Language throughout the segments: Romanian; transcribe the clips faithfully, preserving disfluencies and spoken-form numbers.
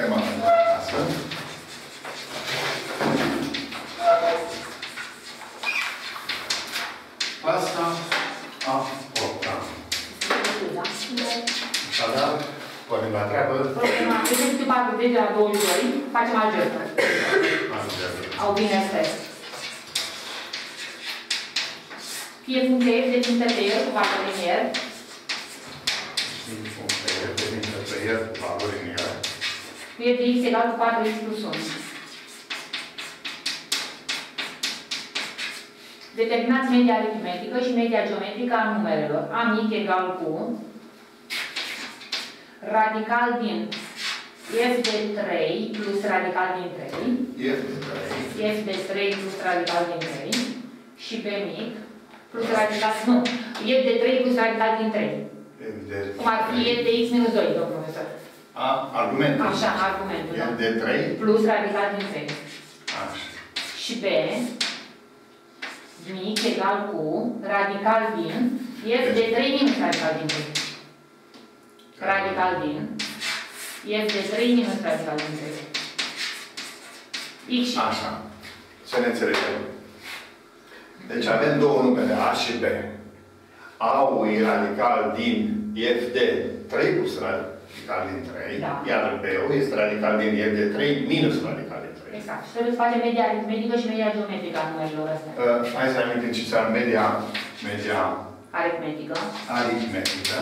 tema pentru astfel. Pasta a opta. Așadar, pornim la treabă. Pornim la două mii doi, facem algebră. Au bine astăzi. Fie puncte F devintă pe el cu valoare linier. Fie puncte F devintă pe el cu valoare linier. Fie de X egal cu patru X plus unu. Determinați media aritmetică și media geometrică a numerelor. A mic egal cu radical din F de trei plus radical din trei. F de trei. F de trei plus radical din trei. Și B mic plus radical, nu, e de trei plus radical din trei. Evident. Cum ar fi e de X minus doi, domnul profesor. A, argumentul. Așa, argumentul. E de trei. Plus radical din trei. Așa. Și B mic egal cu radical din F de trei minus radical din trei. Radical din F de trei minus radical din trei. X și așa. Să ne înțelegem. Deci avem două numere, A și B. A-ul e radical din F de trei plus radical din trei, da. Iar B-ul este radical din F de trei minus radical din trei. Exact. Și trebuie să facem media aritmetică și media geometrică a numerilor astea. Uh, hai să amintim ce înseamnă media, media aritmetică. Aritmetică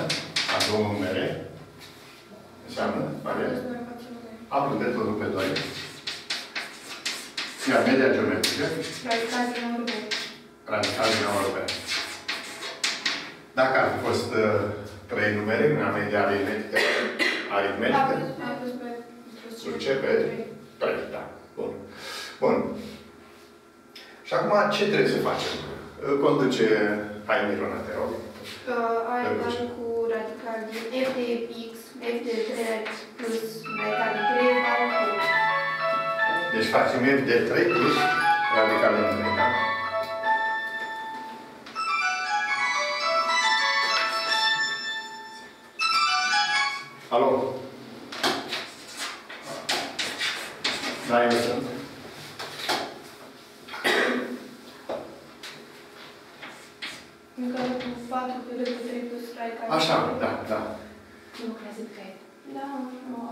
a două numere. Înseamnă? A plus de totul pe doi. Iar media geometrică. Radical din urmă. Radical din numărul B. Dacă ar fi fost uh, trei numere, una media aritmetică, aritmetică, începe trei, da. Bun. Bun. Și acum, ce trebuie să facem? Conduce, hai Mirona, te rog. A egal cu radical din F de X, F de trei plus radical din trei egal cu... Deci facem F de trei plus radical din trei, da? Alo? Da, eu sunt. Încă cu patru pe trei plus radical. Așa, da, da. Nu crezi că e. Da, nu.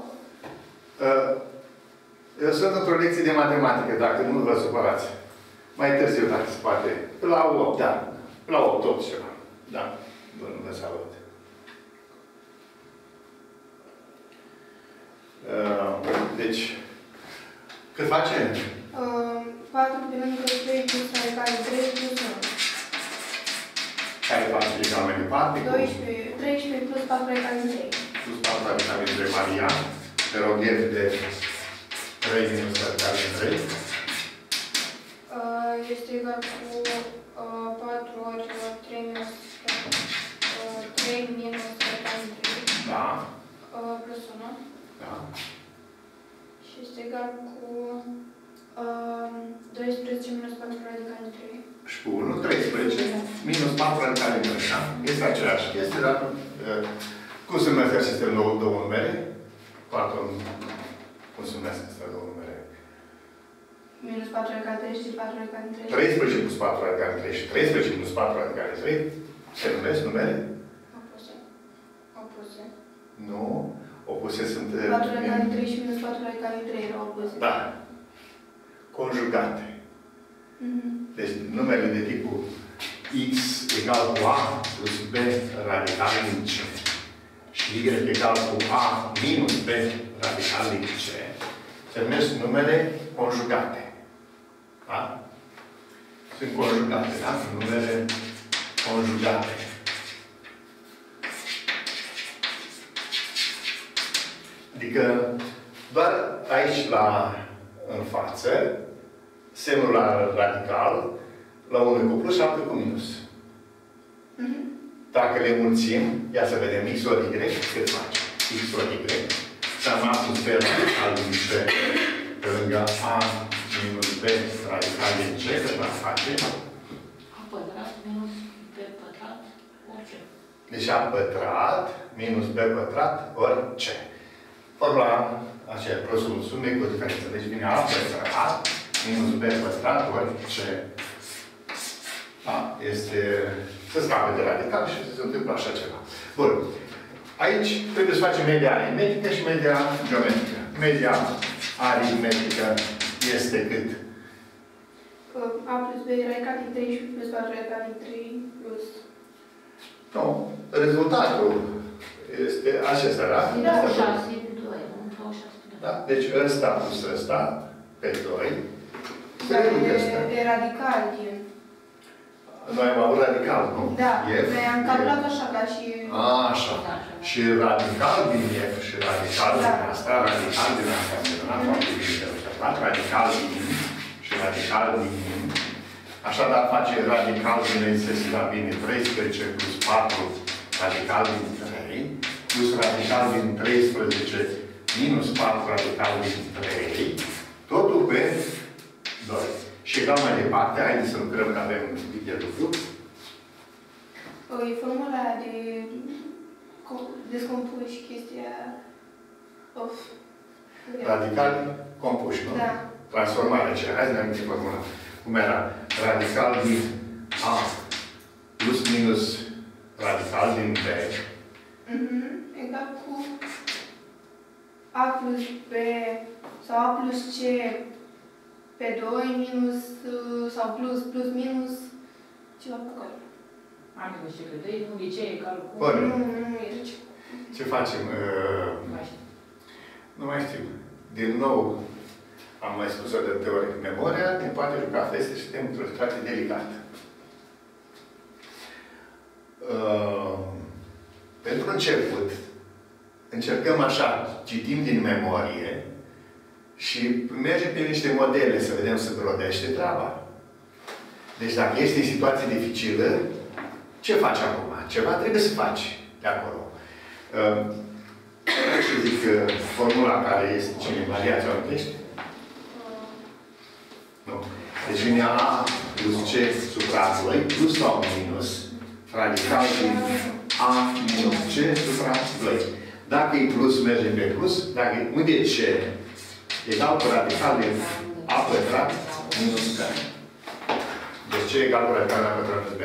Eu sunt într-o lecție de matematică, dacă nu vă supărați. Mai târziu, dacă se poate. La opt, da. La opt, tot și eu. Da. Bun, vă salut. Deci, cât face? patru pe lângă trei plus radical din trei plus unu. Care face egal mai departe? doisprezece, treisprezece plus patru radical din trei. Plus patru radical din trei, Maria. Te rog, F de trei minus radical din trei. Este egal cu patru ori trei minus trei minus radical din trei. Da. Plus unu. Da. Și este egal cu uh, doisprezece minus patru radical din trei. Și cu unu, treisprezece minus patru radical din trei. Da. Este același. Este, dar uh, cum se numesc aceste două, două numere? Patru, cum se numesc aceste două numere? Minus patru radical din trei și patru radical din trei. treisprezece plus patru radical din trei și treisprezece minus patru radical din trei se numesc numere? Opuse. Opuse. Nu. Opuse sunt... patru radical din trei și minus patru radical din trei erau opuse. Da. Conjugate. Mm-hmm. Deci numerele de tipul X egal cu A plus B radical din C și Y egal cu A minus B radical din C se numesc numere conjugate. Da? Sunt conjugate, da? Numere conjugate. Adică, doar aici, la, în față, semnul la radical, la unul cu plus, altul cu minus. Mm-hmm. Dacă le mulțim, ia să vedem X ori Y, cât face? X ori Y. Seama plus B radical din C, pe lângă A minus B radical din C, cât va face? A pătrat minus B pătrat ori C. Deci A pătrat minus B pătrat ori C. ori la aceea plusul sumei cu o diferență. Deci vine A păstrat A minus B păstrat ori C. A este să scape de radical și să se întâmplă așa ceva. Bun. Aici trebuie să facem media aritmetică și media geometrică. Media aritmetică este cât? Că A plus B era egal din trei și plus patru era egal din trei plus... Nu. Rezultatul este acesta, da? Da, șase, doi, doi, șase, da. Deci ăsta plus ăsta, pe doi, dar e radical din... Noi am avut radical, nu? Da, noi am calculat așa, ca și... A, așa. Și radical din F și radical din asta, radical din asta, radical din și radical din... Așadar face radical din excesul la bine treisprezece plus patru radical din trei plus radical din treisprezece minus patru radical din trei, totul pe doi. Și egal mai departe, haideți să lucrăm că avem un pic de lucru. E formula de descompuși chestia of... Radical compuși, nu? Da. Transformarea aceea. Hai să ne amintim formula. Cum era? Radical din A plus minus radical din B. Mm-hmm. Egal cu A plus B sau A plus C pe doi minus sau plus, plus minus ceva pe care. A minus C pe doi, nu e egal cu... Bun. Nu, nu, nu, e ce. Ce facem? Nu mai știu. Din nou, am mai spus-o de teoric, memoria ne poate juca feste și suntem într-o situație delicată. Pentru început, încercăm așa, citim din memorie și mergem pe niște modele să vedem să brodește treaba. Deci dacă ești în situație dificilă, ce faci acum? Ceva trebuie să faci de acolo. Și zic, formula care este cine Maria, ți-o amintești? Nu. Deci vine A plus C supra doi plus sau minus radical din A minus C supra doi. Dacă e plus, mergem pe plus. Dacă e, unde e C? Egal cu radical din A pătrat minus B. Deci ce egal cu radical din A pătrat minus B?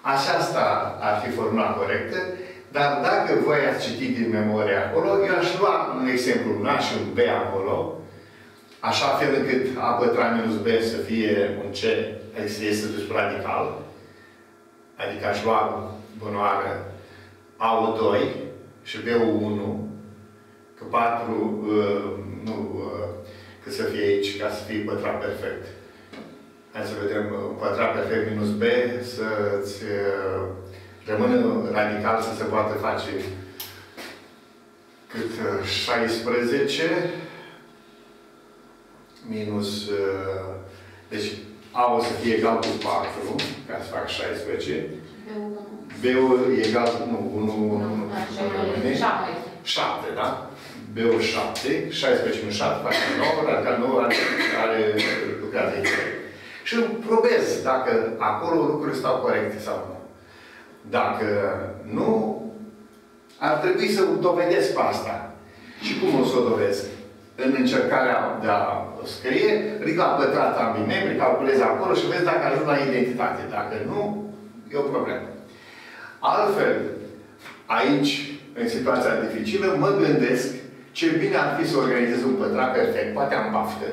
Aceasta ar fi formula corectă, dar dacă voi ați citit din memorie acolo, eu aș lua un exemplu, un A și un B acolo, așa fel încât A pătrat minus B să fie un C, este dus radical, adică aș lua bunoară A doi și B unu, că patru, nu, că să fie aici, ca să fie pătrat perfect. Hai să vedem, pătrat perfect minus B, să-ți rămână radical să se poată face cât șaisprezece minus, deci A o să fie egal cu patru, ca să fac șaisprezece. B-ul e egal cu, nu, unu, șapte, da? B-ul șapte, șaisprezece minus șapte face nouă, dar ca nouă care lucrează aici. Și probez dacă acolo lucrurile stau corecte sau nu. Dacă nu, ar trebui să dovedesc pe asta. Și cum o să o dovedesc? În încercarea de a o scrie, ridic la pătrat ambii membri, calculez acolo și vezi dacă ajung la identitate. Dacă nu, e o problemă. Altfel, aici, în situația dificilă, mă gândesc ce bine ar fi să organizez un pătrat perfect. Poate am baftă,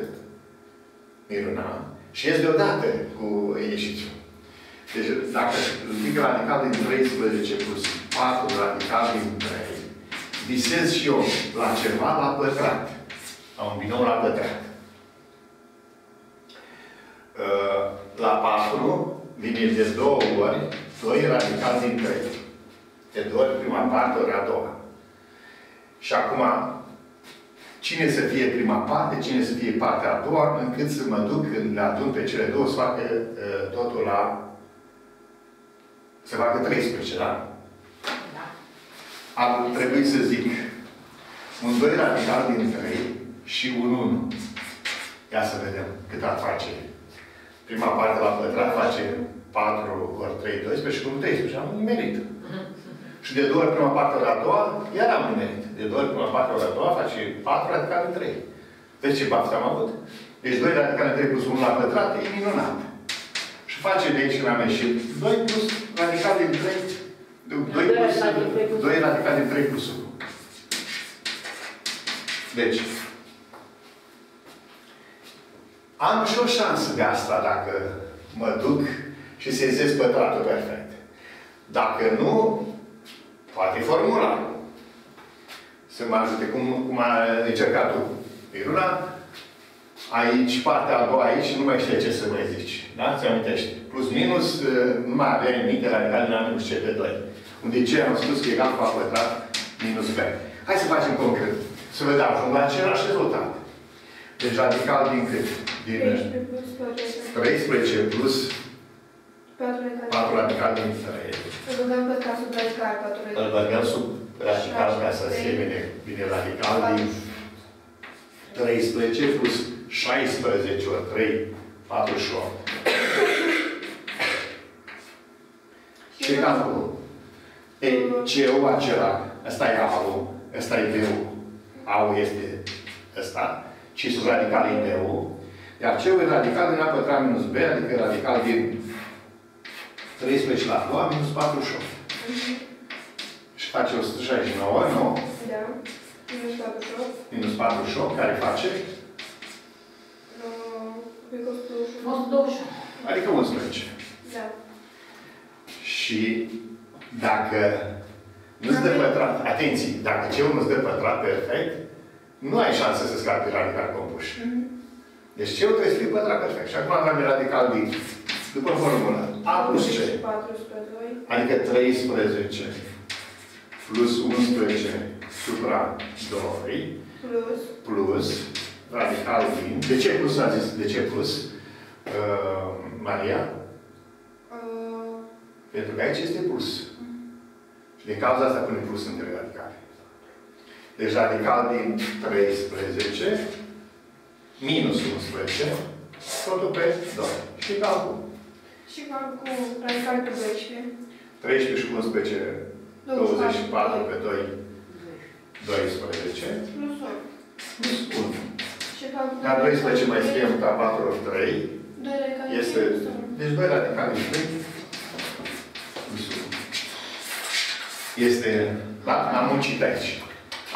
miruna, și ies deodată cu ieșitul. Deci, dacă ridic radical din treisprezece plus patru radical din trei, visez și eu la ceva la pătrat. La un binou la pătrat. La patru vine de două ori doi radical din trei. De două ori prima parte, ori a doua. Și acum, cine să fie prima parte, cine să fie partea a doua, încât să mă duc, când le adun pe cele două, să facă totul la... să facă treisprezece, da? Da. Ar trebui să zic un doi radical din trei și un unu. Ia să vedem cât ar face. Prima parte la pătrat face patru ori trei, doisprezece și unu, treisprezece. Am nimerit. Și de două ori prima parte ori a doua, iar am nimerit. De două ori prima parte ori a doua face patru radicale în trei. Vezi ce baftă am avut? Deci doi radicale în trei plus unu la pătrat e minunat. Și face de aici când am ieșit doi plus radicale în trei. doi radicale în trei plus unu. Deci, am și o șansă de asta dacă mă duc și sezez pătratul perfect. Dacă nu, poate formula. Să mă ajute cum, cum a încercat tu, Iruna. Aici, partea a doua aici, nu mai știe ce să mai zici. Da? Ți amintești? Plus minus, nu mai avea în minte radical din a minus c pe doi. Unde ce am spus că egal cu a pătrat minus b. Hai să facem concret. Să vedem acum la același rezultat. Deci radical din cât? Din treisprezece plus patru radical din trei. Îl băgăm pătrat sub radical patru. Îl băgăm sub radical ca să asemene bine radical din treisprezece plus șaisprezece ori trei, patruzeci și opt. Ce calculăm? E ce-ul acela. Ăsta e A-ul, ăsta e B-ul. A-ul este ăsta. Și sub radical e B-ul. Iar ce-ul e radical din A pătrat minus B, adică radical din treisprezece la a doua minus patruzeci și opt. Și face o sută șaizeci și nouă, nu? Da. Minus patruzeci și opt. Minus patruzeci și opt, care face? Adică unsprezece. Da. Și dacă nu-ți dă pătrat, atenție, dacă ce-ul nu-ți dă pătrat perfect, nu ai șansă să scapi radical compuși. Mm-hmm. Deci ce-ul trebuie să fie pătrat perfect. Și acum avem radical din, după formulă, A plus C. Adică treisprezece plus unsprezece supra doi plus, plus radical din... De ce plus a zis? De ce plus? Uh, Maria? Uh. Pentru că aici este plus. Mm. Și din cauza asta punem plus între radicale. Deci radical din treisprezece minus unsprezece totul pe doi. Și calcul. Și calcul radical pe doisprezece. treisprezece și unsprezece, douăzeci și patru pe doi, doisprezece. Plus unu. Plus unu. Ca doisprezece mai scriem ca patru ori trei. Este, deci doi radicali din trei plus unu. Este, da, am muncit aici.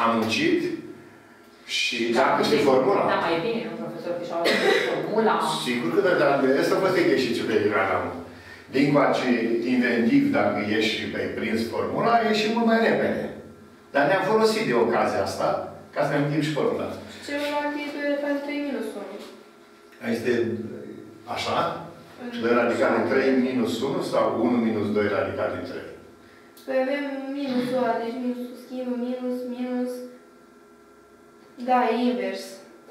Am muncit și dacă știi formula... Da, mai bine, nu, profesor, că și-au luat formula... Sigur că da, dar asta poate că ești ce pe Irana. Din coace inventiv, dacă ești și pe prins formula, ieși mult mai repede. Dar ne-am folosit de ocazia asta, ca să ne amintim și formula. Ce vreau că e doi radicali trei minus unu. Este... Așa? doi radical din trei minus unu sau unu minus doi radical din trei? Păi avem minus doi, deci minus schimbă, minus, minus... Da, e invers.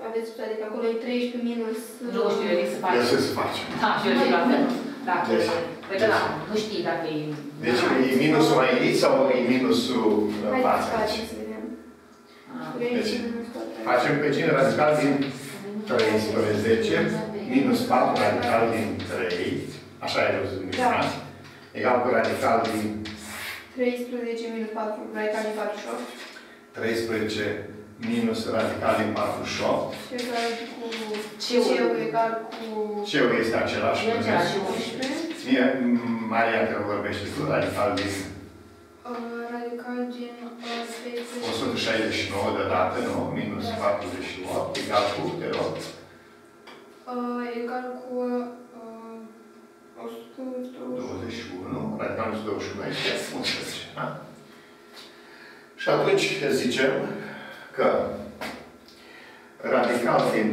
Aveți spus, adică acolo e treisprezece minus... Nu știu, eu zic să facem. Eu zic să facem. Da, și eu zic la fel. Da, păi că da, nu știi dacă e... Deci e minusul mai aici sau e minusul în față aici? Deci, facem pe cine radical din treisprezece minus patru radical din trei, așa e răzut dumneavoastră, egal cu radical din... treisprezece minus patru radical din patruzeci și opt. treisprezece minus radical din patruzeci și opt. Ce-ul egal cu... Ce-ul este același cu unsprezece. Maria, că vorbește tu, radical din... Radical din... o sută șaizeci și nouă deodată, nu? Minus patruzeci și opt, egal cu, te rog. Egal cu o sută douăzeci și unu. Radical minus douăzeci și unu este unsprezece. Și atunci zicem că radical din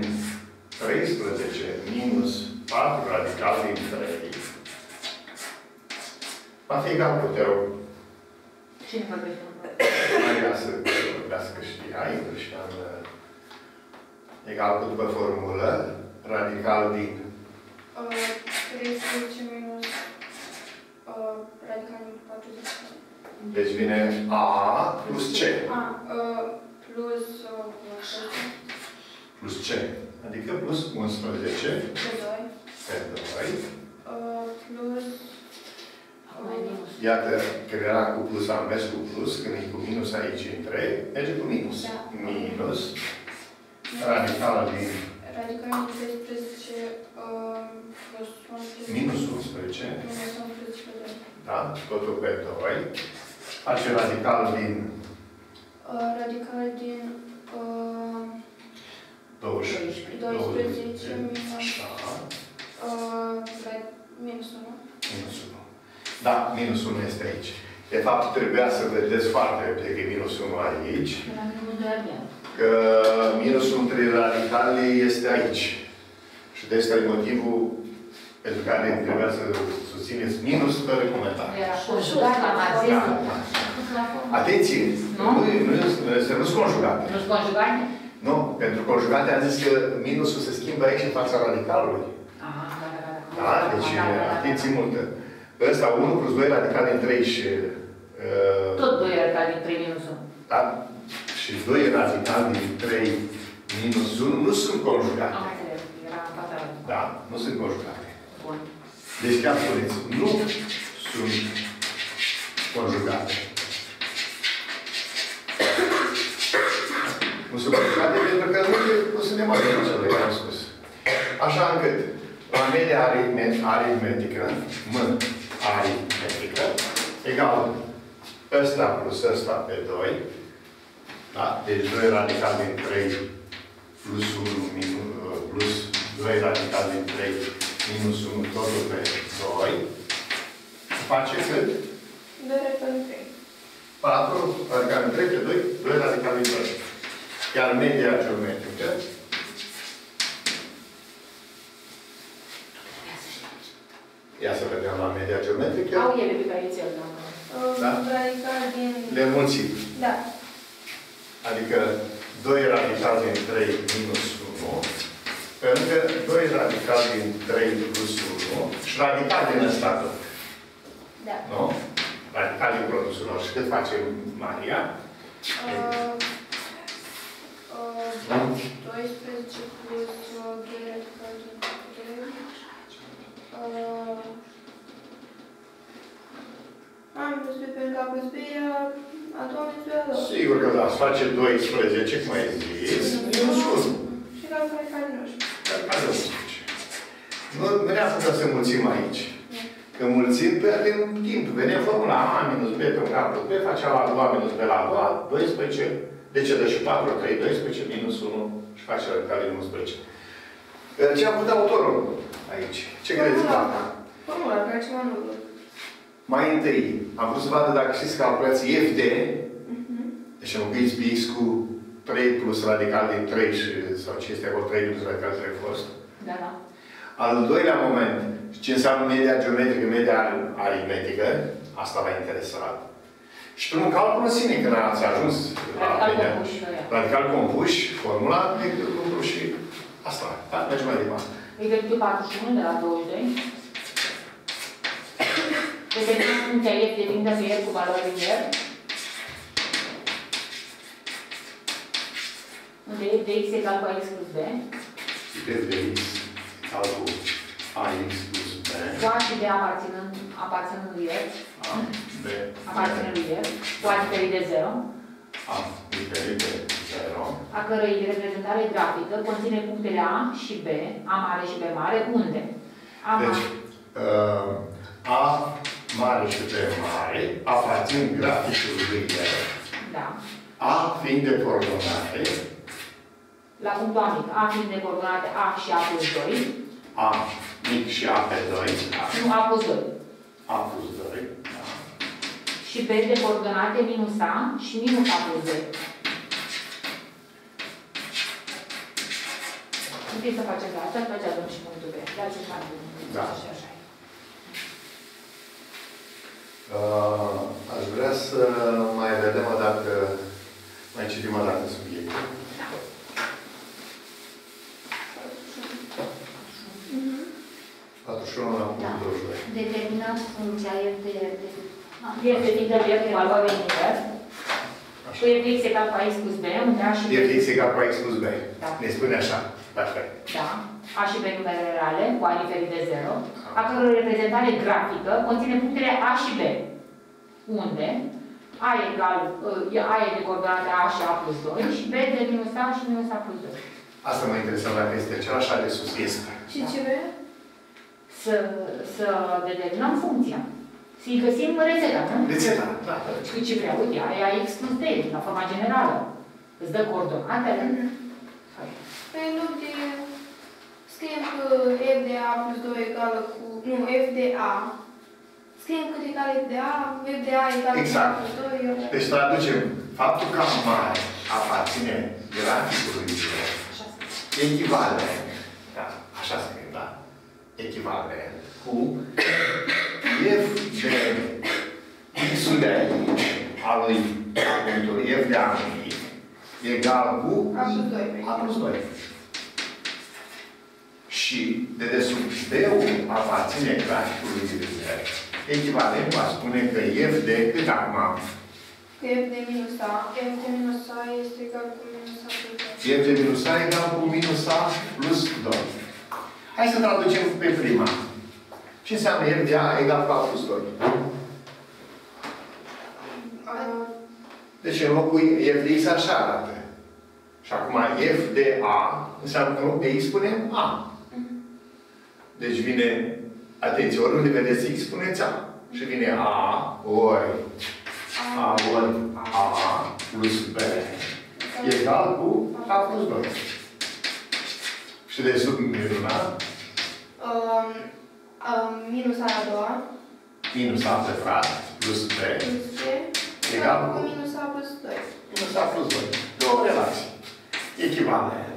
treisprezece minus patru radical din trei va fi egal cu, te rog. Cine vorbește? Maria să vorbească știai, și am egal cu după formulă radical din... treisprezece minus... radical din patruzeci și opt. Deci vine A plus C. A plus... plus C. Adică plus unsprezece. Pe doi. Pe doi. Plus... Iată, când era cu plus, am mers cu plus. Când e cu minus aici în trei, merge cu minus. Da. Minus. Radicala din... Radicala din treisprezece... Uh, minus unsprezece. Minus unsprezece pe doi. Da, totul pe doi. Face radical din... Uh, radical din... Uh, douăzeci, douăzeci, douăzeci, douăzeci minus... Așa. Uh, minus unu. Minus unu. Da, minus unu este aici. De fapt, trebuia să vedeți foarte repede că minus unu aici. Că minusul între radicale este aici. Și de asta e motivul pentru care trebuia să susțineți minus fără comentarii. Atenție! Nu sunt conjugate. Nu sunt conjugate? Nu. Pentru conjugate am zis că minusul se schimbă aici în fața radicalului. Da? Deci, atenție multă. Ăsta unu plus doi radical din trei și... Uh, tot doi radical din trei minus unu. Da? Și doi radical din trei minus unu nu sunt conjugate. Am înțeles, era în fața lui. Da, nu sunt conjugate. Bun. Deci chiar spuneți, nu sunt conjugate. Nu sunt conjugate pentru că nu sunt nemăriți ce le am spus. Așa încât, la media aritmetică, m aritmetică, egal ăsta plus ăsta pe doi, da? Deci doi radical din trei plus unu plus doi radical din trei minus unu, totul pe doi, face cât? doi radical din trei. patru radical din trei pe doi, doi radical din doi. Iar media geometrică, ia să vedem la media geometrică. Au ele pe care ți-l dau. Da? Radical din... Le mulțim. Da. Adică doi radical din trei minus unu, încă doi radical din trei plus unu și radical din ăsta tot. Da. Nu? Radical din produsul lor. Și cât face Maria? Uh, uh, doisprezece plus doi radical din am plus B pe K plus B, a doua mizioară. Sigur că da, îți face doisprezece, cum ai zis, minus unu. Și la care care nu știu. Care care nu știu. Nu ne-am făcut să mulțim aici. Că mulțim pierdem timp. Venim formula A minus B pe K plus B, face la a doua minus B la a doua, doisprezece. De ce dă și patru, trei, doisprezece, minus unu și face la care din unsprezece. Ce a făcut autorul aici? Ce credeți că asta? Formula, că aici mă nu. Mai întâi, am vrut să vadă dacă știți că calculați F D, deci înlocuiți pe X cu trei plus radical din trei, sau ce este acolo, trei plus radical din trei fost. Da, da. Al doilea moment, ce înseamnă media geometrică, media aritmetică, asta l-a interesat. Și primul calcul în sine, când ați ajuns la media. Radical compuși, formula, radical compuși și asta. Da? Mergem mai departe. Egal cu patruzeci și unu de la douăzeci și doi. Reprezintă funcția F depindă pe R cu valoare R. Unde F de X egal cu A X plus B. F de X egal cu A X plus B. Toate de aparținând lui R. A, B, aparținând lui R. Toate diferit de zero. A, diferit de zero. A cărei reprezentare grafică conține punctele A și B, A mare și B mare, unde? A mare. A mare și B mare aparțin graficului lui R. Da. A fiind de coordonate. La punctul A mic. A fiind de coordonate A și A plus doi. A mic și A pe doi. Da. Nu, A plus doi. A plus doi. Da. Și B de coordonate minus A și minus A plus doi. Nu trebuie să faceți asta, faci atunci și punctul B. Dați un fapt. Da. Și așa. Uh, aș vrea să mai vedem o dată, mai citim o dată subiectul. Da. patruzeci și unu la punctul douăzeci și doi. Determinați funcția F de R. F de X egal cu valoare invers. Cu F de X egal cu A X plus B. F de X egal cu A X plus B. Ne spune așa. Perfect. Da. A și B numerele reale, cu A diferit de zero, a căror reprezentare grafică conține punctele A și B. unde a egal, a e de coordonate a și a plus doi și b de minus a și minus a plus doi. Asta mă interesează dacă este același, a de sus este. Și ce vrea? Să, să determinăm funcția. Să-i găsim rețeta, nu? Rețeta, da. Și ce vrea? Uite, aia e x plus d, la forma generală. Îți dă coordonatele. Păi nu de... Scriem că f de a plus doi egală cu... Nu, f de a. Scriem cât egal f de a, f de a egală cu a plus doi. Deci traducem faptul că mare aparține graficului zero. Echivalent. Da, așa scrie, da. Echivalent cu f de x-ul de a lui a punctului f de a egal cu a plus doi. A plus doi. Și de desubt d-ul aparține graficului zilele. Echivalent va spune că f de cât acum? Că f de minus a. F de minus a este egal cu minus a plus doi. F de minus a egal cu minus a plus doi. Hai să traducem pe prima. Ce înseamnă f de a egal cu a plus doi? A... Deci în locul f de x așa arată. Și acum f de a înseamnă că în loc de x punem a. Deci vine, atenție, oriunde vedeți x puneți a. Și vine a ori a ori a plus b egal cu a plus doi. Și de sub minuna? Um, um, minus a la doua. Minus a pătrat plus b. Plus b. Egal cu minus a plus doi. Minus a plus doi. Două relații. Echivalent.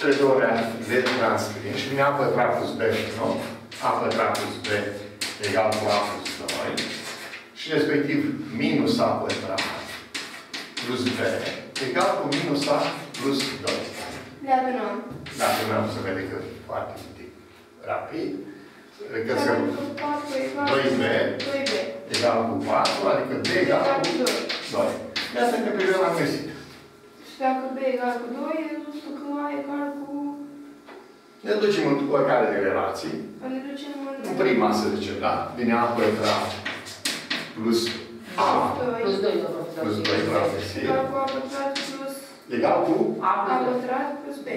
Cele două relații le transcrim și vine a pătrat plus b și nou. A pătrat plus b egal cu a plus doi. Și respectiv minus a pătrat plus b egal cu minus a plus doi. Le adunăm. Le adunăm să vede că e foarte rapid. Adică doi b egal cu patru, adică b egal cu doi. De asta ne privim la găsit. Și dacă b egal cu doi, nu știu că a egal cu... Ne ducem în oricare de relații. Ne ducem în prima, să zicem, da. Vine a pătrat plus a plus doi la găsit. Egal cu a pătrat plus... Egal cu a pătrat plus b.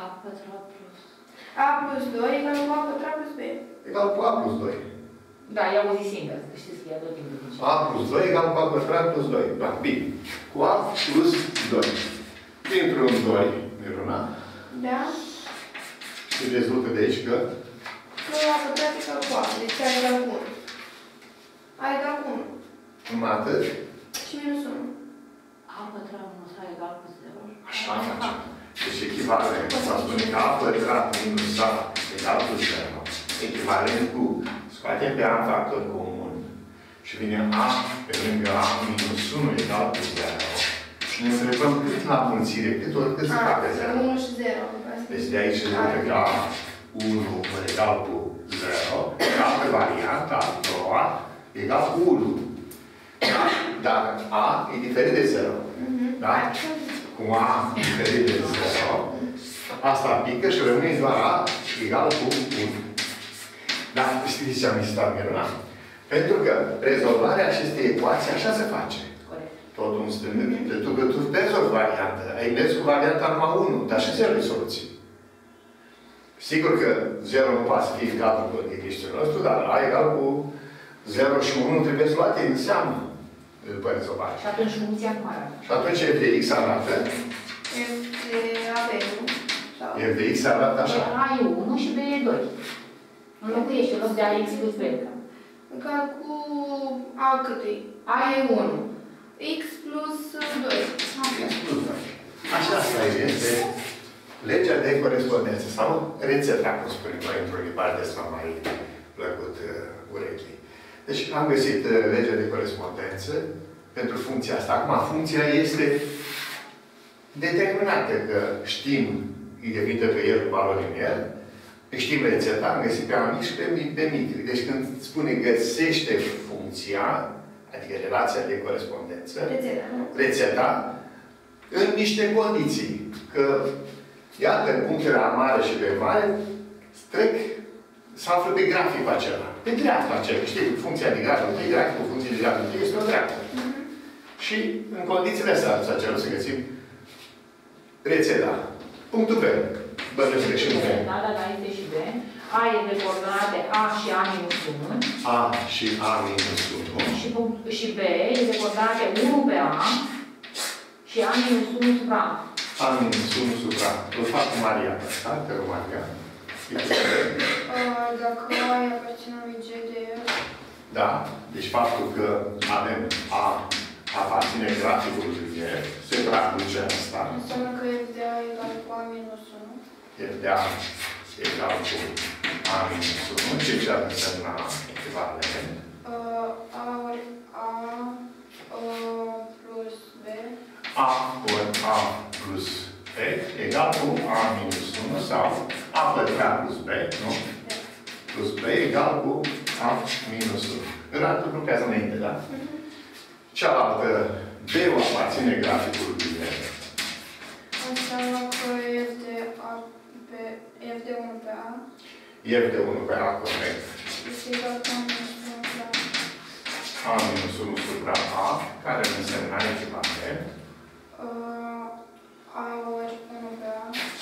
A pătrat plus... A plus doi egal cu a pătrat plus b. Egal cu a plus doi. Da, i-am zis singur, că știți că i-a tot timpul. A plus doi egal cu a pătrat plus doi. Da, bine. Cu a plus doi. Dintr-un doi, Miruna. Da. Și rezultă de aici că? Că a pătrat egal cu a. Deci a egal cu unu. A egal cu unu. Numai atât? Și minus unu. A pătrat minus a egal cu zero. Așa facem. Deci echivalent, s-a spus că a pătrat minus a egal cu zero. Echivalent cu, scoatem pe a factor comun și vine a pe lângă a minus unu egal cu zero. Și ne întrebăm cât la mulțire, cât ori cât se face zero. unu și zero. Deci de aici se vede că a unu egal cu zero, a pe varianta a doua egal cu unu. Dar a e diferit de zero. Da? Cum a diferit de zero, asta pică și rămâne doar a egal cu unu. Dar știți ce am insistat, Miruna? Pentru că rezolvarea acestei ecuații așa se face. Corect. Totul în stângă. Mm-hmm. Pentru că tu rezolvi varianta. Ai mers cu varianta numai unu, dar și zero e soluție. Sigur că zero nu poate fi cadrul codificării nostru, dar a egal cu zero și unu trebuie să luate în seamă. După rezolvare. Și atunci funcția cum arată? Și atunci f de x arată? F de a b e unu. F de x arată așa. A e unu și b e doi. Înlocuiești în loc de a x plus b. Egal cu a cât e? A e unu. X plus doi. X plus doi. Așa asta este legea de corespondență. Sau rețeta, cum spunem noi, într-o limbaj de s-a mai plăcut urechii. Deci am găsit legea de corespondență pentru funcția asta. Acum, funcția este determinată, că știm, idevită pe el, valori în el, știm rețeta, am găsit pe A mic și pe B mic. Deci când spune găsește funcția, adică relația de corespondență, rețeta, rețeta în niște condiții. Că, iată, punctele A mare și B mare trec, se află pe graficul acela. pe dreapta aceea. Știi, funcția de gradul întâi, graficul cu funcție de gradul întâi este o dreaptă. Și în condițiile astea s-a cerut să găsim rețeta. Punctul B. Bănuiește și B. A e de coordonate A și A minus unu. A și A minus unu. Și, și B e de coordonate unu pe A și A minus unu supra A. A minus unu supra A. Îl fac cu Maria. Da? Te rog, Maria. Dacă A e aparțină lui G de E. Da. Deci faptul că avem A aparține graficului G se traduce asta. Înseamnă că F de A egal cu A minus unu. F de A egal cu A minus unu. Ce ce ar însemna echivalent? A ori A plus B. A ori A plus B egal cu A minus unu sau A pătrat plus B, nu? Plus B egal cu A minus unu. Ratul lucrează înainte, da? Cealaltă, B-ul aparține graficului B. Înseamnă că F de A pe F de unu pe A. F de unu pe A, corect. Este egal cu A minus unu supra A. A minus unu supra A, care însemna echivalent. A ori unu pe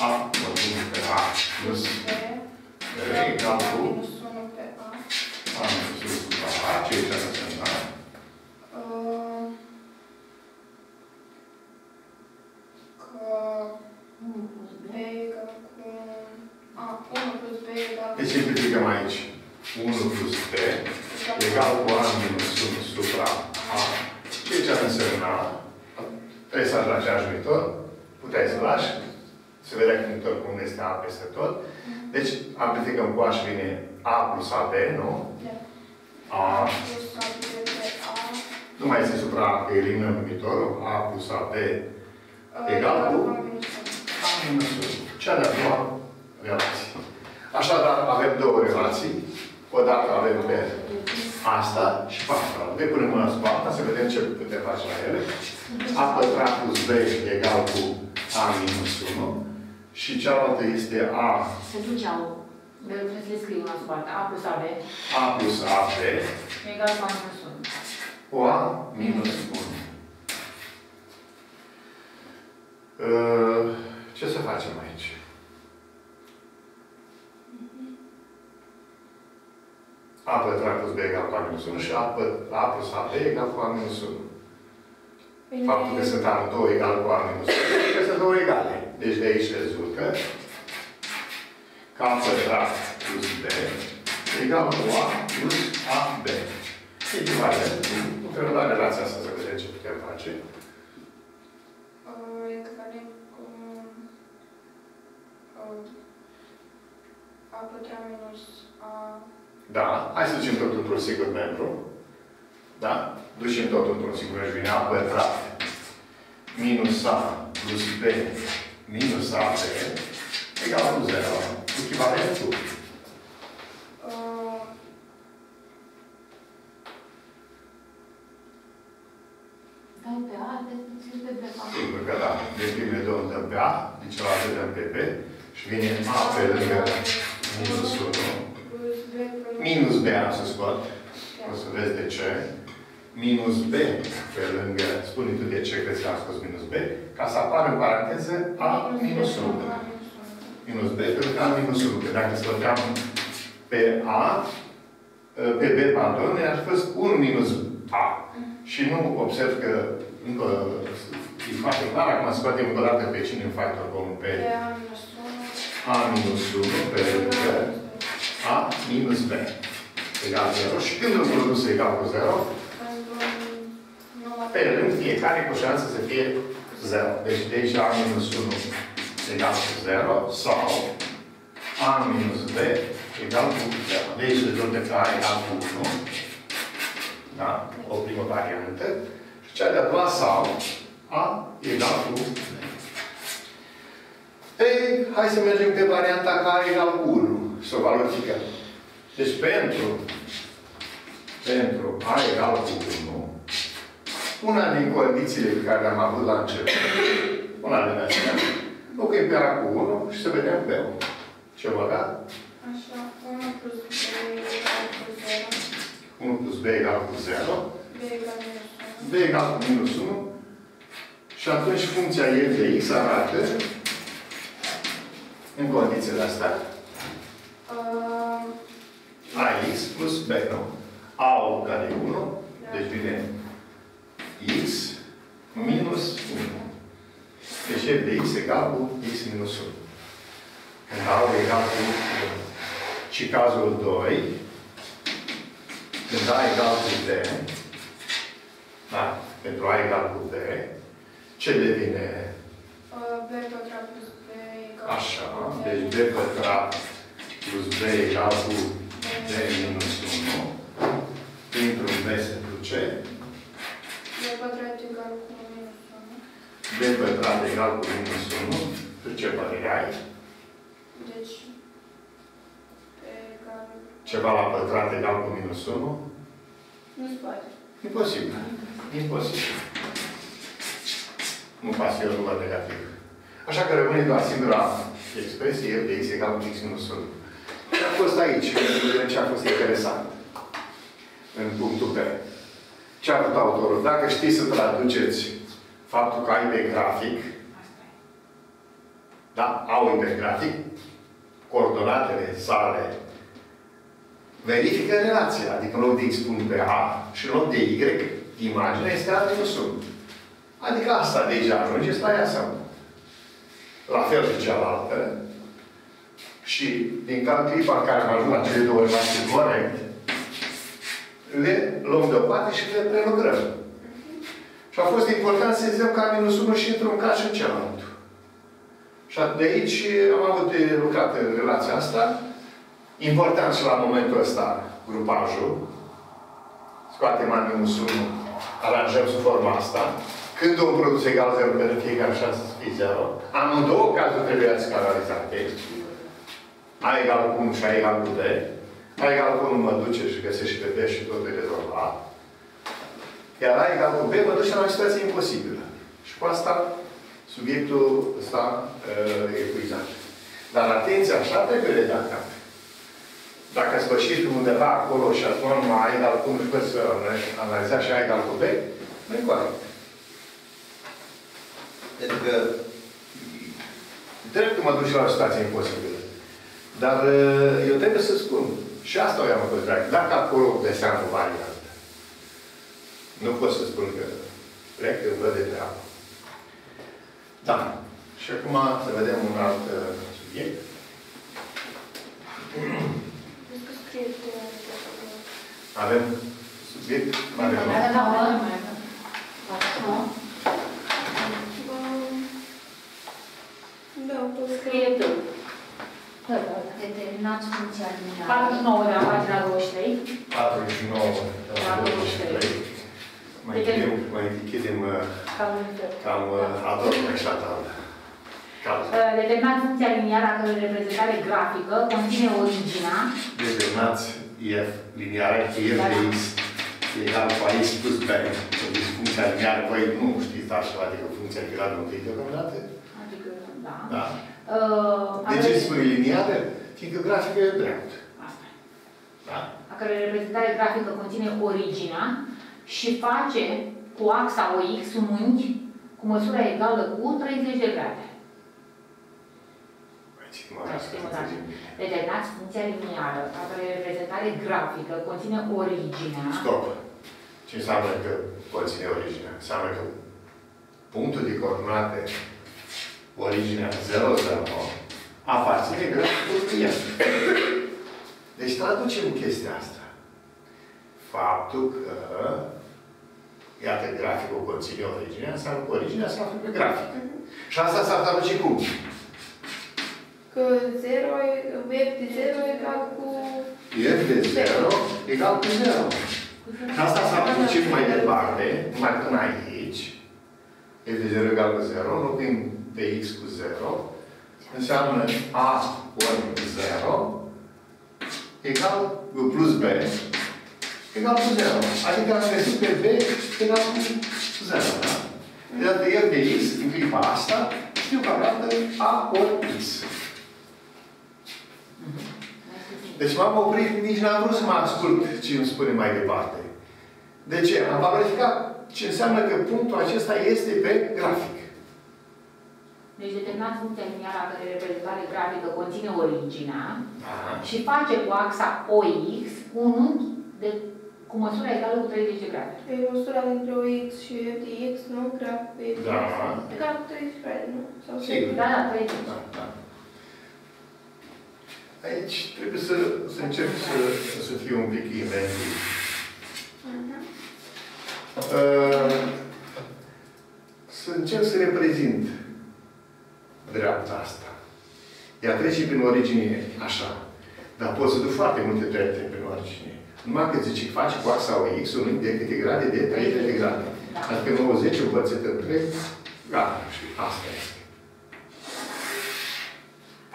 A. A ori unu pe A plus B. B egal cu A minus unu pe A. A minus unu supra A, ce este însemna? Deci simplificăm aici. unu plus B egal cu A minus unu supra A. Ceea ce ar însemna trebuie să-l lași ajutor. Puteai să-l lași. Se vedea că cum este A peste tot. Deci amplificăm cu A și vine A plus A B, nu? A. Nu mai este supra A, că eliminăm numitorul. A plus A B egal cu A minus unu. Cea de-a doua relație. Așadar, avem două relații. Odată avem pe asta și pe asta. De punem mâna în spate, să vedem ce putem face la ele. A pătrat plus B egal cu A minus unu. Și cealaltă este A. Se duce A. Trebuie să le scriu mâna în spate. A plus A B. A plus A B. Egal cu A minus unu. O A minus unu. Ce să facem aici? A pătrat plus B egal cu A minus unu și A, A plus A B egal cu A minus unu. Faptul că sunt amândouă egal cu A minus unu, că sunt două egale. Deci de aici rezultă că A pătrat plus B egal cu A plus A B. Echivalent. În felul la relația asta să vedem ce putem face. Echivalent cu A pătrat minus A. Da? Hai să ducem totul într-un singur membru. Da? Ducem totul într-un singur membru. Vine A pătrat minus A plus B minus A B egal cu zero. Echivalentul. Uh, dăm pe A, deci pe B. Sigur că da. Deci primele două dăm pe A, deci celălalt dăm pe B și vine A pe lângă minus unu. Minus B am să scot. O să vezi de ce. Minus B pe lângă. Spune tu de ce crezi că am scos minus B. Ca să apară în paranteză A minus unu. Minus B pe lângă A minus unu. Că dacă scăteam pe A, pe B, pardon, ar fi fost unu minus A. Și nu observ că încă e foarte clar. Acum scoatem încă o dată pe cine în factor comun pe A minus unu pe lângă A minus B egal zero. Și când îl produs egal cu zero, pe rând fiecare cu șansă să fie zero. Deci de aici A minus unu egal cu zero sau A minus B egal cu zero. De aici rezultă că A egal cu unu. Da? O primă variantă. Și cea de-a doua sau A egal cu B. Ei, hai să mergem pe varianta K egal cu unu. Să o valorificăm. Deci pentru, pentru A egal cu unu, una din condițiile pe care le-am avut la început, una din astea, locuim pe A cu unu și să vedem B-ul. Ce vă da? Așa, unu plus B egal cu zero. B egal cu zero, B egal cu minus unu, și atunci funcția e de x arată în condițiile astea. Ax plus B, nu? A care e unu, deci vine x minus unu. Deci e de x egal cu x minus unu. Când A egal cu unu. Și cazul doi, când A egal cu D, da, pentru A egal cu D, ce devine? B pătrat plus B egal cu D. Așa, deci B pătrat plus B egal cu D minus unu, printr-un B se duce. B pătrat egal cu minus unu. B pătrat egal cu minus unu, tu ce părere ai? Deci, ceva la pătrat egal cu minus unu? Nu-ți poate. Imposibil. Imposibil. Nu pasă eu număr negativ. Așa că rămâne doar singura expresie de x egal cu x minus unu. Ce a fost aici? Ce a fost interesant? În punctul P. Ce a avut autorul? Dacă știți să traduceți faptul că ai pe grafic, da? Au pe grafic coordonatele sale, verifică relația, adică în loc de x pun pe A și în loc de Y, imaginea este A minus unu. Adică asta deja ajunge, stai aseamnă. La fel de cealaltă. Și din clipa în care am ajuns la cele două relații corect, le luăm deoparte și le prelucrăm. Și a fost important să zicem că A minus unu și într-un caz și în celălalt. Și de aici am avut de lucrat în relația asta. Important și la momentul ăsta, grupajul. Scoatem A minus unu, aranjăm sub forma asta. Când un produs egal zero, pentru fiecare șansă să fie zero. Amândouă cazuri trebuie scalaralizate. A egal cu unu și A egal cu D. A egal cu unu mă duce și găsește pe B și tot e rezolvat. Iar A egal cu B mă duce la o situație imposibilă. Și cu asta, subiectul ăsta e epuizat. Dar atenție, așa trebuie redactat. Dacă sfârșiți undeva acolo și atunci A egal cu unu și vreți să analizați și A egal cu B, nu-i corect. Pentru că drept că mă duci la o situație imposibilă. Dar eu trebuie să spun. Și asta o iau în contract. Dacă acolo deseamnă variantă, nu pot să spun că plec, eu văd de treabă. Da. Și acum să vedem un alt subiect. Avem subiect? Mai avem mai avem. Mai avem. Da, pot scrie tot. Determinați funcția lineară. patruzeci și nouă de la pagina douăzeci și trei. patruzeci și nouă de la douăzeci și trei. Mai închidem cam a doua preșatală. Determinați funcția lineară a cărui reprezentare grafică conține originea. Determinați F liniară, F de X egal cu A X plus B. Deci funcția lineară, voi nu știți așa, adică funcția de gradul întâi determinată. Adică, da. Da. De ce spune liniară? Fiindcă grafică e drept. Asta e. Da? A cărui reprezentare grafică conține originea și face cu axa O X un unghi cu măsura egală cu treizeci de grade. Determinați funcția lineară, a cărei reprezentare grafică conține originea. Stop! Ce înseamnă că conține originea? Înseamnă că punctul de coordonate originea zero, zero, aparține graficului F. Deci traducem chestia asta. Faptul că iată, graficul conține originea, înseamnă că originea se află pe grafic. Și asta s-ar traduce cum? Că zero, F de zero egal cu... F de zero egal cu zero. Asta s-a aplicat mai departe, mai până aici. F de zero egal cu zero, înlocuim pe X cu zero. Înseamnă A ori zero egal plus B egal cu zero. Adică am găsit pe B egal cu zero. Deci F de X, în clipa asta, știu că arată A ori X. Deci m-am oprit, nici n-am vrut să mă ascult ce îmi spune mai departe. De ce? Am valorificat ce înseamnă că punctul acesta este pe grafic. Deci determinați punctul liniară care reprezentare grafică conține originea, da, și face cu axa O X un unghi de, cu măsura egală cu treizeci de grade. Pe măsura dintre O X și F X, nu? Graf pe F X. Da. Egal cu treizeci grade, nu? Sau sigur. Da, da, treizeci. Da, da. Aici trebuie să, să încep să, să fiu un pic inventiv. Uh, să încerc să reprezint dreapta asta. Ea trece prin origine, așa. Dar poți să duci foarte multe trepte prin origine. Numai că zici, faci cu axa O X un de câte grade? De treizeci de grade. Adică nouăzeci învățătă trei, gata. Și asta este.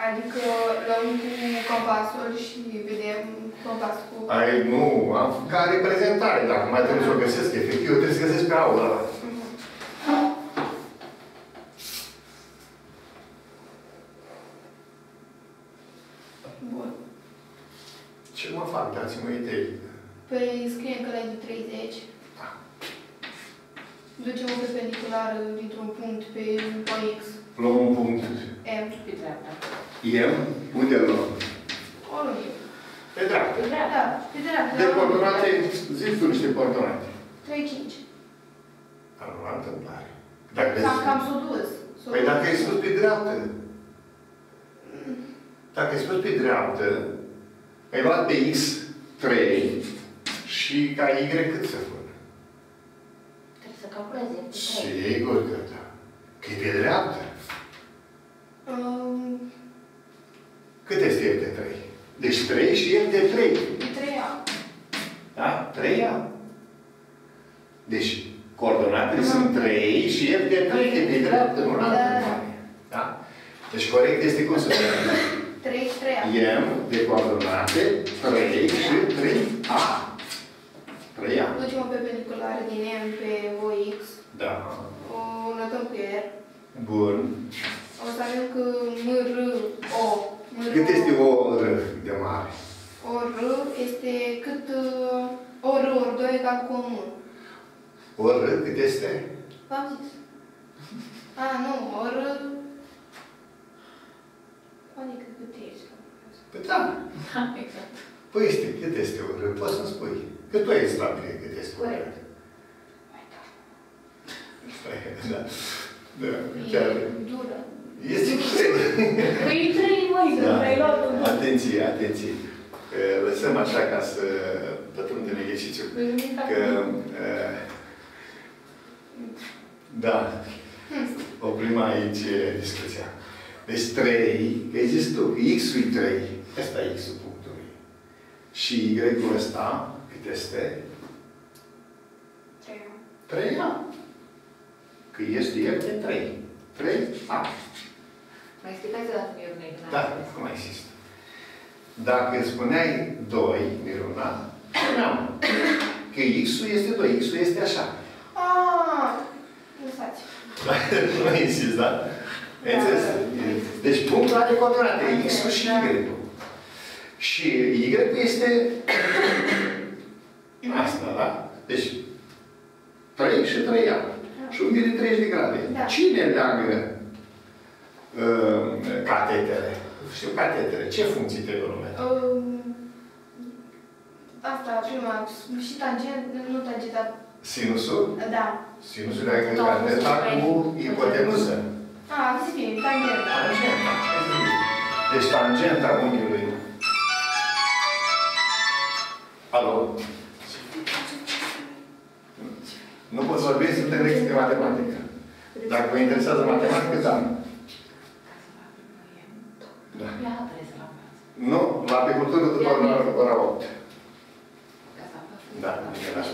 Adică luăm cu compasul și vedem compasul cu... Ai, nu, am ca reprezentare. Dacă mai trebuie să o găsesc efectiv, eu trebuie să găsesc pe aula. Bun. Ce mă fac? Dați-mă idei. Păi scrie că l-ai de treizeci. Da. Ducem o perpendiculară dintr-un punct pe O X. Luăm un punct. M. Pe dreapta. M? Unde îl luăm? Oriunde. Pe dreapta. Pe dreapta. Pe dreapta. De coordonate, zici tu niște coordonate. trei, cinci. Am luat întâmplare. Dacă am s-o dus. Păi dacă ai spus pe dreapta. Dacă ai spus pe dreapta, ai luat pe X trei și ca Y cât să pună? Trebuie să calculeze. Sigur că da. Că e pe dreapta. Um... Cât este F de trei? Deci trei și F de trei. De treia. Da? treia. Deci coordonatele mm-hmm. sunt trei și F de trei e pe dreaptă, nu la da. Da? Deci corect este cum să spunem? trei și treia. M de coordonate trei și trei A. treia. Ducem o perpendiculară din M pe O X. Da. O notăm cu R. Bun. O să avem că M R O. Cât este O R de mare? O R este cât O R ori doi egal cu O M. O R cât este? V-am zis. Ah, nu, O R. Adică cât ești? Păi da. Exact. Păi este, cât este O R? Poți să-mi spui. Că tu ești la mine cât este O R. Mai da. Da, chiar. E dură. Este greu. Păi trei mai greu, ai luat un lucru. Atenție, atenție. Lăsăm așa ca să pătrundem în exercițiu. Că... Da. Oprim aici discuția. Deci trei, că ai zis tu, X-ul e trei. Asta e X-ul punctului. Și Y-ul ăsta, cât este? trei. trei A. Că este el de trei. trei A. Mai explicați odată mirunei. Da, cum mai există. Dacă spuneai doi, Miruna, spuneam că X-ul este doi, X-ul este așa. Aaaa! Lăsați. Nu insist, da? Înțeles? Deci punctul are coordonate, X-ul și Y-ul. Și Y-ul este asta, da? Deci trei și trei A. Și un de treizeci de grade. Da. Cine leagă uh, catetere? Știu, catetere. Ce funcții te lume? Uh, asta, prima. Și tangent, nu tangent, dar... Sinusul? Da. Sinusul leagă cateta cu ipotenuză. A, zi bine, tangenta. Tangenta. Deci tangenta unghiului. Alo? Nu pot să vorbim, suntem lecții de matematică. Dacă vă interesează matematică, da. Da. Nu, la apicultură după ora opt. Da, e așa.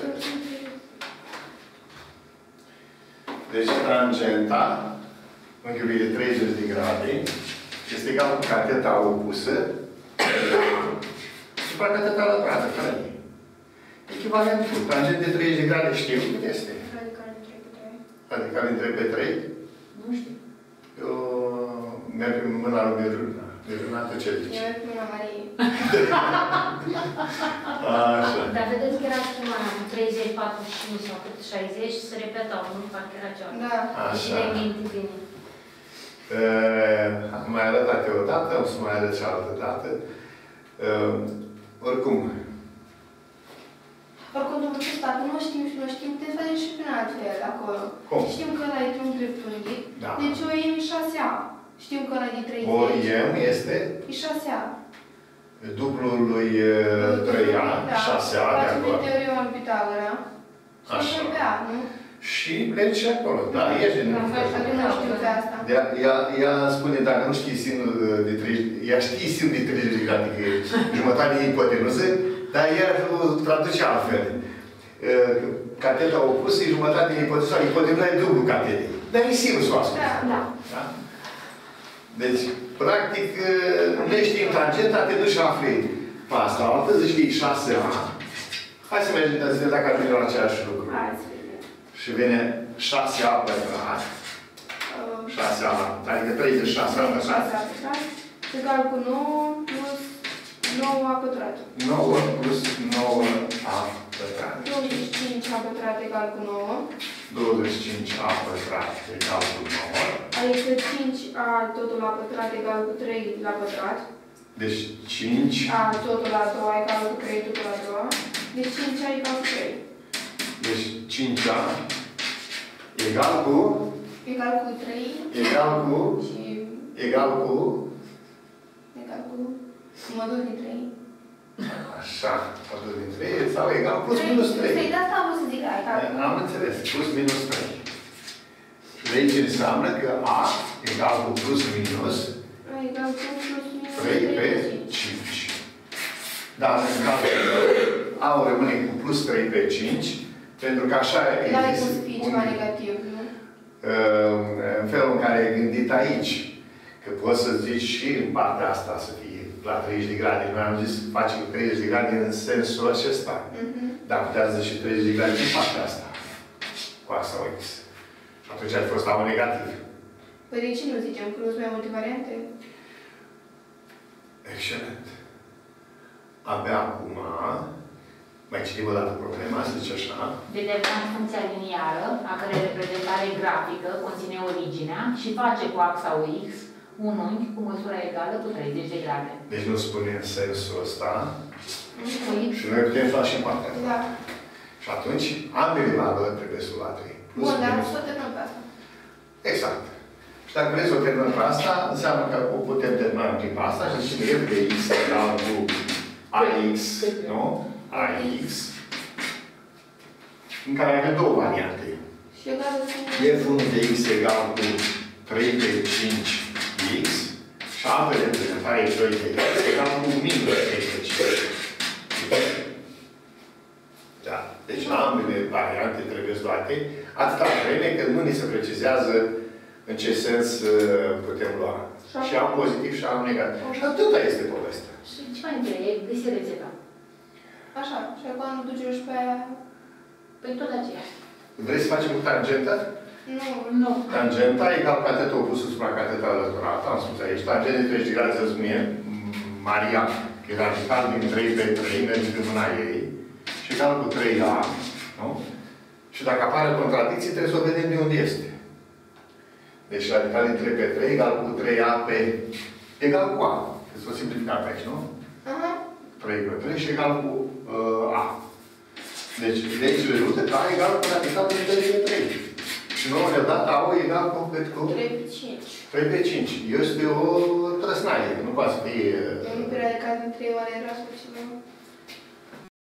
Deci tangenta, unghiului de treizeci de grade, este egal cu cateta opusă supra cateta laterală, care e? Echivalentul. Tangent de treizeci de grade știu cât este. Radical între pe trei. Radical între pe trei? Nu știu. Eu merg în mâna lui Miruna. de Renata Cevici. Eu cu mâna Mariei. Așa. Dar vedeți că era sumana cu treizeci, patruzeci și cinci sau șaizeci și se repetau, nu? Parcă era ceva. Da. Așa. Și de minte bine. Am mai arătat eu o dată, o să mai arăt cealaltă dată. Uh, oricum. Oricum, domnul Custat, nu știm și nu știm, te facem și prin altfel acolo. Cum? Știm că ăla e un dreptunghi, da. Deci o e în șasea. Știm că ăla e din treizeci. O E M este? E șasea. Dublul lui treia, șasea, de acolo. Facem teoria în Pitagora. Așa. Și pleci acolo, da, ești din urmă. Ea spune, dacă nu știi sinul de treizeci, ea știi sinul de treizeci, adică jumătate de ipotenuză, dar ea o traduce altfel. Cateta opusă e jumătate de ipotenuză, ipotenuza e dublu catetei. Dar e sinusul asupra. Deci, practic, ne știi tangenta, te duci și afli pe asta. Altă zici că e șase ani. Hai să mergem de zi dacă ar veni la același lucru. Și vine șase ani pe an. șase ani. Adică treizeci și șase ani pe an. Egal cu nouă plus nouă a pătrat. nouă plus nouă a pătrat. douăzeci și cinci a pătrat egal cu nouă. douăzeci și cinci a pătrat egal cu nouă. Adică cinci a totul la pătrat egal cu trei la pătrat. Deci cinci a totul la doi egal cu trei totul la doi. Deci cinci a egal cu trei. Deci cinci a egal cu egal cu trei egal cu și egal cu egal cu modul din trei. Așa, modul din trei sau egal plus minus trei. trei, de asta am vrut să zic egal. Am înțeles, plus minus trei. Deci înseamnă că a egal cu plus minus a egal cu plus minus trei pe cinci. Dar în cazul a rămâne cu plus trei pe cinci. Pentru că așa există un... negativ, nu? În felul în care ai gândit aici, că poți să zici și în partea asta să fie la treizeci de grade. Noi am zis să faci treizeci de grade în sensul acesta. Uh-huh. Dar puteai să zici și treizeci de grade în partea asta. Cu A sau X. Atunci ar fost la un negativ. Păi de ce nu zicem că nu sunt mai multe variante? Excelent. Abia acum... Mai citim o dată problema, să zice așa. Vedem funcția liniară, a cărei reprezentare grafică conține originea și face cu axa X un unghi cu măsura egală cu treizeci de grade. Deci nu spune în sensul ăsta. Mm-hmm. Și noi putem face în partea asta. Da. Și atunci, ambele valori trebuie să la trei. Bun, dar să o terminăm pe asta. Exact. Și dacă vreți să o terminăm pe asta, înseamnă că o putem termina în clipa asta și zicem F de X egal cu A X, nu? A X, în care avem două variante. F unu de X egal cu trei pe cinci X și altă reprezentare doi de X egal cu minus trei pe cinci. Da. Deci ambele variante trebuie luate atâta vreme că nu ni se precizează în ce sens putem lua. Și am pozitiv și am negativ. Și atâta este povestea. Și ce mai întreb? Găsi rețeta. Așa, și acum nu ducem și pe... pe tot aceea. Vrei să facem cu tangenta? Nu, nu. Tangenta egal cateta opusă supra cateta alăturată, am spus aici. Tangenta de treizeci de grade să-ți mie, Maria, că e radical din trei pe trei, merge de mâna ei, și egal cu trei A, nu? Și dacă apare contradicții, trebuie să o vedem de unde este. Deci radical din trei pe trei egal cu trei A pe... egal cu A. Că s-o simplificat pe aici, nu? Aha. trei pe trei și egal cu uh, A. Deci, de aici rezultă că A egal cu radicatul de trei pe trei. Și nouă ne-a dat A-ul egal cu trei pe cinci. trei pe cinci. Este o trăsnaie. Nu poate să fie... Nu pe radicatul de trei ori era sub și nouă.